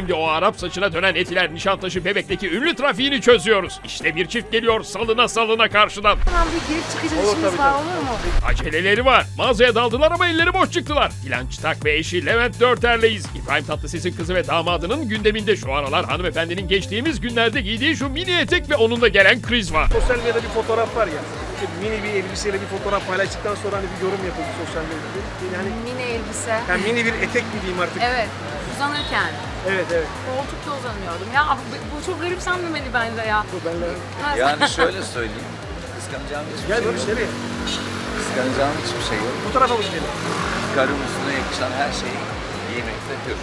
Şimdi o Arap saçına dönen etiler Nişantaşı Bebek'teki ünlü trafiğini çözüyoruz. İşte bir çift geliyor salına salına karşıdan. Tamam bir girip çıkacağız, işimiz var, olur mu? Aceleleri var. Mağazaya daldılar ama elleri boş çıktılar. Dilan Çıtak ve eşi Levent Dörter'leyiz. İbrahim Tatlıses'in kızı ve damadının gündeminde şu aralar hanımefendinin geçtiğimiz günlerde giydiği şu mini etek ve onunla gelen kriz var. Sosyal medyada bir fotoğraf var ya. Mini bir elbiseyle bir fotoğraf paylaştıktan sonra hani bir yorum yapıldı sosyal medyada. Yani mini elbise. Yani mini bir etek giyeyim artık. Evet. Uzanırken. Evet, evet. Koltukta uzanıyordum. Ya bu çok garipsenmemeli bence ya. Yani şöyle söyleyeyim. Kıskanacağım hiçbir şey yok. Kıskanacağım hiçbir şey yok. Bu tarafa gidelim. Karın üstüne yakışan her şeyi giymekte hür.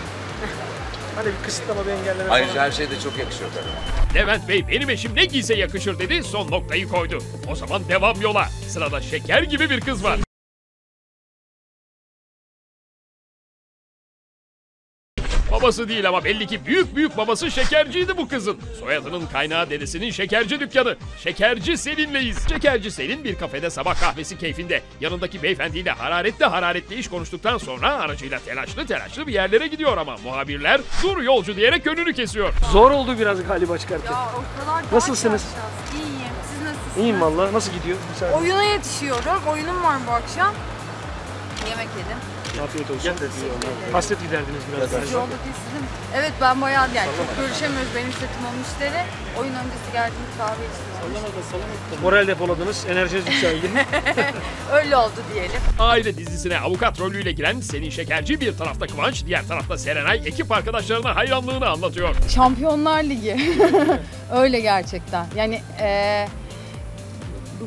Hani bir kısıtlama, bir engelleme. Ayrıca her şey de çok yakışıyor karıma. Levent Bey benim eşim ne giyse yakışır dedi, son noktayı koydu. O zaman devam yola. Sırada şeker gibi bir kız var. Babası değil ama belli ki büyük büyük babası şekerciydi bu kızın. Soyadının kaynağı dedesinin şekerci dükkanı. Şekerci Selin'leyiz. Şekerci Selin bir kafede sabah kahvesi keyfinde. Yanındaki beyefendiyle hararetli iş konuştuktan sonra aracıyla telaşlı bir yerlere gidiyor ama muhabirler dur yolcu diyerek önünü kesiyor. Zor oldu biraz galiba çıkartın. Ya ortalar daha. Nasılsınız? İyiyim. Siz nasılsınız? İyiyim vallahi. Nasıl gidiyor? Oyuna yetişiyorum. Oyunum var bu akşam. Yemek yedim. Afiyet olsun. Hasret giderdiniz biraz. Yolda kesildim. Evet ben bayağı yani çok görüşemiyoruz benim setim o müşteri. Oyun öncesi geldiğimiz kahve içtiğimiz. Moral depoladınız, enerjiniz yükseldi. Öyle oldu diyelim. Aile dizisine avukat rolüyle giren Selin Şekerci bir tarafta Kıvanç, diğer tarafta Serenay ekip arkadaşlarına hayranlığını anlatıyor. Şampiyonlar Ligi. Öyle gerçekten. Yani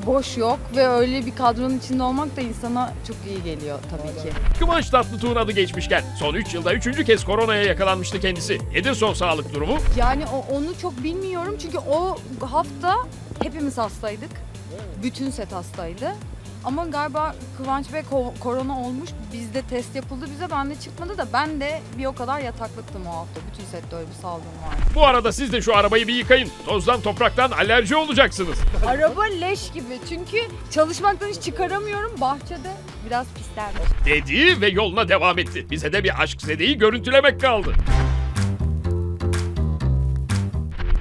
boş yok ve öyle bir kadronun içinde olmak da insana çok iyi geliyor tabii ki. Kıvanç Tatlıtuğ'un adı geçmişken son 3 yılda 3. kez koronaya yakalanmıştı kendisi. Nedir son sağlık durumu? Yani onu çok bilmiyorum çünkü o hafta hepimiz hastaydık. Bütün set hastaydı. Ama galiba Kıvanç Bey korona olmuş, bizde test yapıldı bize, bende çıkmadı da ben de bir o kadar yataklıktım o hafta. Bütün sette öyle bir salgın var. Bu arada siz de şu arabayı bir yıkayın. Tozdan topraktan alerji olacaksınız. Araba leş gibi çünkü çalışmaktan hiç çıkaramıyorum. Bahçede biraz pislenmiş. Dedi ve yoluna devam etti. Bize de bir aşk zedeyi görüntülemek kaldı.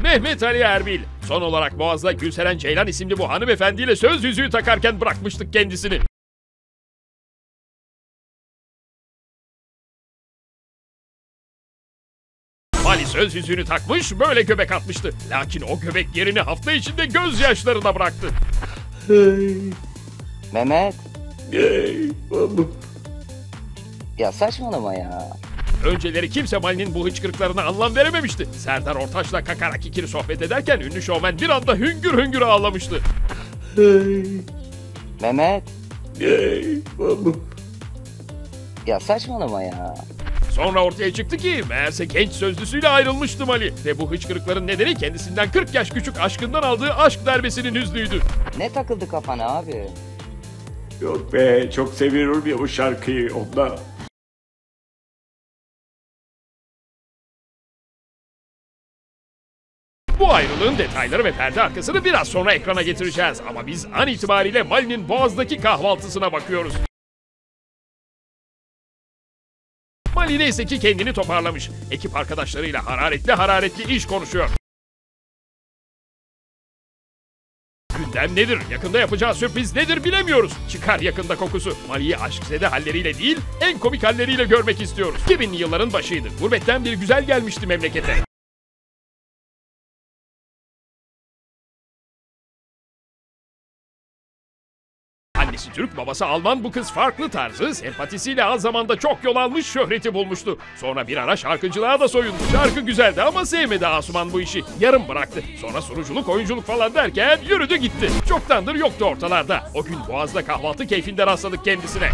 Mehmet Ali Erbil. Son olarak Boğaz'da Gülseren Ceylan isimli bu hanımefendiyle söz yüzüğü takarken bırakmıştık kendisini. Mali söz yüzüğünü takmış, böyle göbek atmıştı. Lakin o göbek yerini hafta içinde gözyaşlarına bıraktı. Hey. Mehmet. Hey, babam. Ya saçmalama ya. Önceleri kimse Mali'nin bu hıçkırıklarına anlam verememişti. Serdar Ortaç'la kakarak ikili sohbet ederken ünlü şovmen bir anda hüngür ağlamıştı. Hey. Mehmet. Hey, babam. Ya saçmalama ya. Sonra ortaya çıktı ki meğerse genç sözlüsüyle ayrılmıştı Mali. Ve bu hıçkırıkların nedeni kendisinden 40 yaş küçük aşkından aldığı aşk darbesinin hüznüydü. Ne takıldı kafana abi? Yok be, çok seviyorum ya bu şarkıyı ondan. Bu ayrılığın detayları ve perde arkasını biraz sonra ekrana getireceğiz. Ama biz an itibariyle Mali'nin Boğaz'daki kahvaltısına bakıyoruz. Mali neyse ki kendini toparlamış. Ekip arkadaşlarıyla hararetli iş konuşuyor. Gündem nedir? Yakında yapacağı sürpriz nedir bilemiyoruz. Çıkar yakında kokusu. Mali'yi aşkzede halleriyle değil, en komik halleriyle görmek istiyoruz. 2000'li yılların başıydı. Gurbetten bir güzel gelmişti memlekete. Annesi Türk, babası Alman, bu kız farklı tarzı, sempatisiyle az zamanda çok yol almış, şöhreti bulmuştu. Sonra bir ara şarkıcılığa da soyundu. Şarkı güzeldi ama sevmedi Asuman bu işi. Yarım bıraktı. Sonra sunuculuk, oyunculuk falan derken yürüdü gitti. Çoktandır yoktu ortalarda. O gün Boğaz'da kahvaltı keyfinde rastladık kendisine.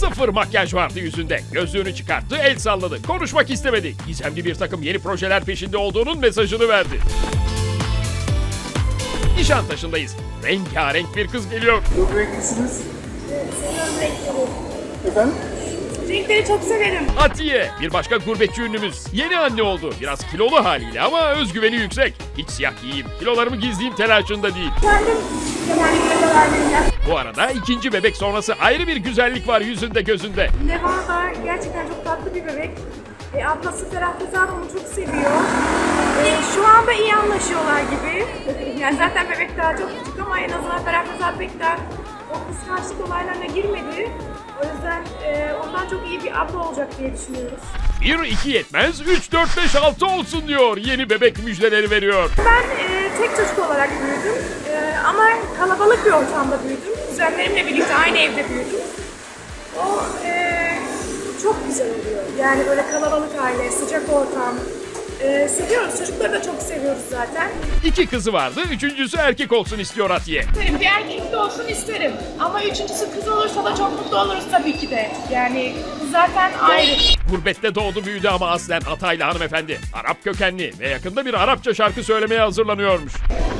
Sıfır makyaj vardı yüzünde. Gözlüğünü çıkarttı, el salladı. Konuşmak istemedi. Gizemli bir takım yeni projeler peşinde olduğunun mesajını verdi. Nişantaşı'ndayız. Rengarenk bir kız geliyor. Çok renklisiniz. Efendim? Renkleri çok severim. Atiye, bir başka gurbetçi ünlümüz. Yeni anne oldu. Biraz kilolu haliyle ama özgüveni yüksek. Hiç siyah giyeyim, kilolarımı gizleyeyim telaşında değil. Bu arada ikinci bebek sonrası ayrı bir güzellik var yüzünde gözünde. Ne var gerçekten tatlı bir bebek. Ablası Ferah Fezada onu çok seviyor. Şu anda iyi anlaşıyorlar gibi. Yani zaten bebek daha çok küçük ama en azından Ferah Fezada pek daha o kıskançlık olaylarına girmedi. O yüzden ondan çok iyi bir abla olacak diye düşünüyoruz. 1-2 yetmez, 3-4-5-6 olsun diyor. Yeni bebek müjdeleri veriyor. Ben tek çocuk olarak büyüdüm. Ama kalabalık bir ortamda büyüdüm. Kuzenlerimle birlikte aynı evde büyüdüm. O çok güzel oluyor. Yani böyle kalabalık aile, sıcak ortam. Seviyoruz. Çocukları da çok seviyoruz zaten. 2 kızı vardı. 3.'sü erkek olsun istiyor Atiye. Bir erkek de olsun isterim. Ama 3.'sü kız olursa da çok mutlu oluruz tabii ki de. Yani zaten ayrı. Gurbette doğdu büyüdü ama aslen Hataylı hanımefendi. Arap kökenli ve yakında bir Arapça şarkı söylemeye hazırlanıyormuş.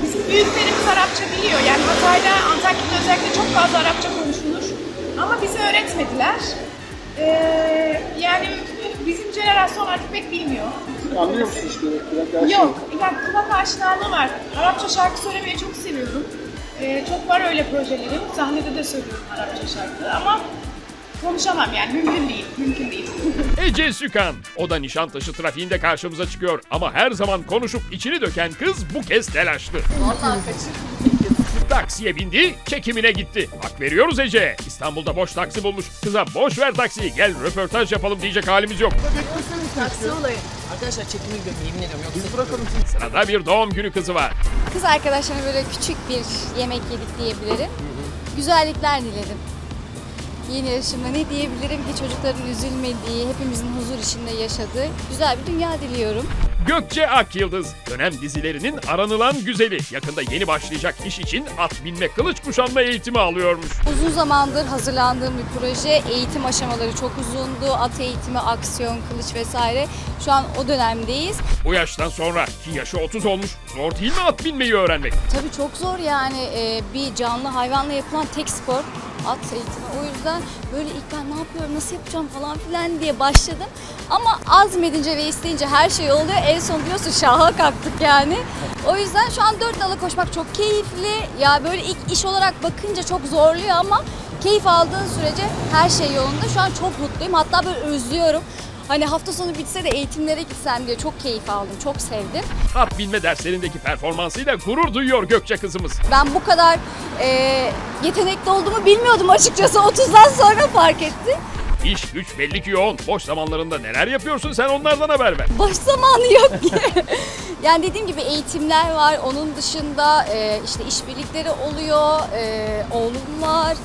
Bizim büyüklerimiz Arapça biliyor. Yani Hatay'da, Antakya'da özellikle çok fazla Arapça konuşulur. Ama bize öğretmediler. Yani bizim jenerasyon artık pek bilmiyor. Anlıyor musunuz işte? Yok, yani kulak aşinalığı var. Arapça şarkı söylemeyi çok seviyorum. Çok var öyle projelerim. Sahnede de söylüyorum Arapça şarkı ama konuşamam yani mümkün değil. Ece Sükan, o da Nişantaşı trafiğinde karşımıza çıkıyor ama her zaman konuşup içini döken kız bu kez telaşlı. Vallahi kaçır. Taksiye bindi, çekimine gitti. Hak veriyoruz Ece. İstanbul'da boş taksi bulmuş. Kıza boş ver taksiyi, gel röportaj yapalım diyecek halimiz yok. Taksi olayı. Arkadaşlar çekimi gidiyorum, yemin ediyorum. Biz bırakalım. Sırada bir doğum günü kızı var. Kız arkadaşlarına böyle küçük bir yemek yedik diyebilirim. Güzellikler diledim. Yeni yaşımda ne diyebilirim ki çocukların üzülmediği, hepimizin huzur içinde yaşadığı güzel bir dünya diliyorum. Gökçe Ak Yıldız, dönem dizilerinin aranılan güzeli. Yakında yeni başlayacak iş için at binme, kılıç kuşanma eğitimi alıyormuş. Uzun zamandır hazırlandığım bir proje, eğitim aşamaları çok uzundu. At eğitimi, aksiyon, kılıç vesaire. Şu an o dönemdeyiz. Bu yaştan sonra, ki yaşı 30 olmuş, zor değil mi at binmeyi öğrenmek? Tabii çok zor yani. Bir canlı hayvanla yapılan tek spor at eğitimi. O yüzden böyle ilk ben ne yapıyorum, nasıl yapacağım falan filan diye başladım. Ama azmedince ve isteyince her şey oluyor. En son diyorsun şaha kalktık yani. O yüzden şu an 4 dala koşmak çok keyifli. Ya böyle ilk iş olarak bakınca çok zorluyor ama keyif aldığın sürece her şey yolunda. Şu an çok mutluyum. Hatta böyle özlüyorum. Hani hafta sonu bitse de eğitimlere gitsem diye çok keyif aldım, çok sevdim. At binme derslerindeki performansıyla gurur duyuyor Gökçe kızımız. Ben bu kadar yetenekli olduğumu bilmiyordum açıkçası. 30'dan sonra fark ettim. İş güç belli ki yoğun. Boş zamanlarında neler yapıyorsun sen, onlardan haber ver. Boş zamanı yok ki. Yani dediğim gibi eğitimler var. Onun dışında işte işbirlikleri oluyor. Oğlum var.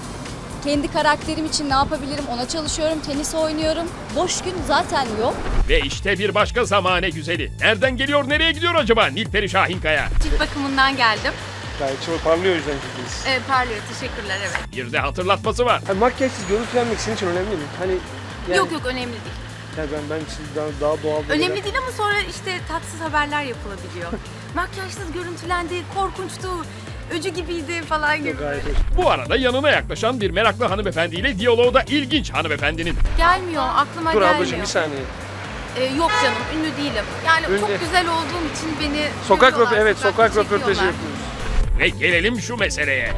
Kendi karakterim için ne yapabilirim ona çalışıyorum, tenis oynuyorum. Boş gün zaten yok. Ve işte bir başka zamane güzeli. Nereden geliyor, nereye gidiyor acaba Nilperi Şahinkaya? Cilt bakımından geldim. Gayet çok parlıyor o yüzden cildiniz. Evet parlıyor, teşekkürler evet. Bir de hatırlatması var. Yani makyajsız görüntülenmek senin için önemli mi? Hani yani... Yok önemli değil. Yani ben şimdi daha doğal bir... Önemli değil ama sonra işte tatsız haberler yapılabiliyor. Makyajsız görüntülendi, korkunçtu. Öcü gibiydi falan gibi. Bu arada yanına yaklaşan bir meraklı hanımefendiyle diyaloğu da ilginç hanımefendinin. Gelmiyor, aklıma gelmiyor. Dur ablacığım bir saniye. Yok canım, ünlü değilim. Yani ünlü. Çok güzel olduğum için beni... Sokak röportajı yapıyoruz. Ve gelelim şu meseleye.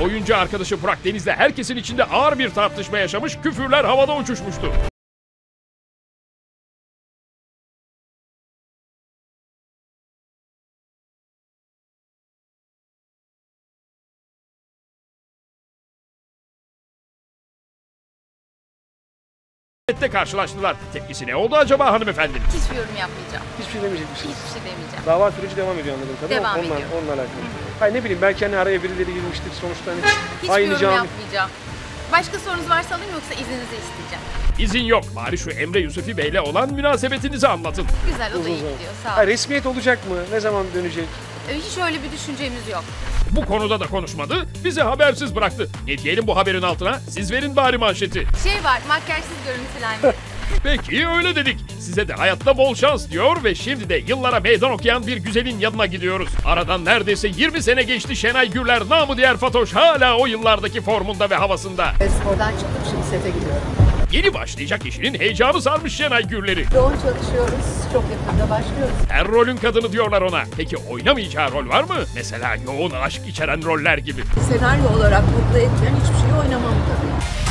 Oyuncu arkadaşı Burak Deniz'le herkesin içinde ağır bir tartışma yaşamış, küfürler havada uçuşmuştu. Nette karşılaştılar. Tepkisi ne oldu acaba hanımefendinin? Hiçbir yorum yapmayacağım. Hiçbir şey demeyeceğim. Dava süreci devam ediyor anladığım kadarıyla. Devam ediyor. Onunla alakalı. Hayır ne bileyim belki hani araya birileri girmiştir sonuçta. Hani Hiçbir yorum yapmayacağım. Başka sorunuz varsa alayım yoksa izninizi isteyeceğim. İzin yok. Bari şu Emre Yusuf'i Bey'le olan münasebetinizi anlatın. Güzel o da iyi gidiyor sağ olun. Ha, resmiyet olacak mı? Ne zaman dönecek? Hiç öyle bir düşüncemiz yok. Bu konuda da konuşmadı, bizi habersiz bıraktı. Ne diyelim bu haberin altına? Siz verin bari manşeti. Şey var, makyajsız görüntülenme. Peki öyle dedik. Size de hayatta bol şans diyor ve şimdi de yıllara meydan okuyan bir güzelin yanına gidiyoruz. Aradan neredeyse 20 sene geçti, Şenay Gürler, namı diğer Fatoş hala o yıllardaki formunda ve havasında. Spordan çıktım, şimdi sete gidiyorum. Yeni başlayacak işinin heyecanı sarmış Şenay Gürler'i. Yoğun çalışıyoruz. Çok yakında başlıyoruz. Her rolün kadını diyorlar ona. Peki oynamayacağı rol var mı? Mesela yoğun aşk içeren roller gibi. Senaryo olarak mutlu etmeyen hiçbir şeyi oynamam tabii.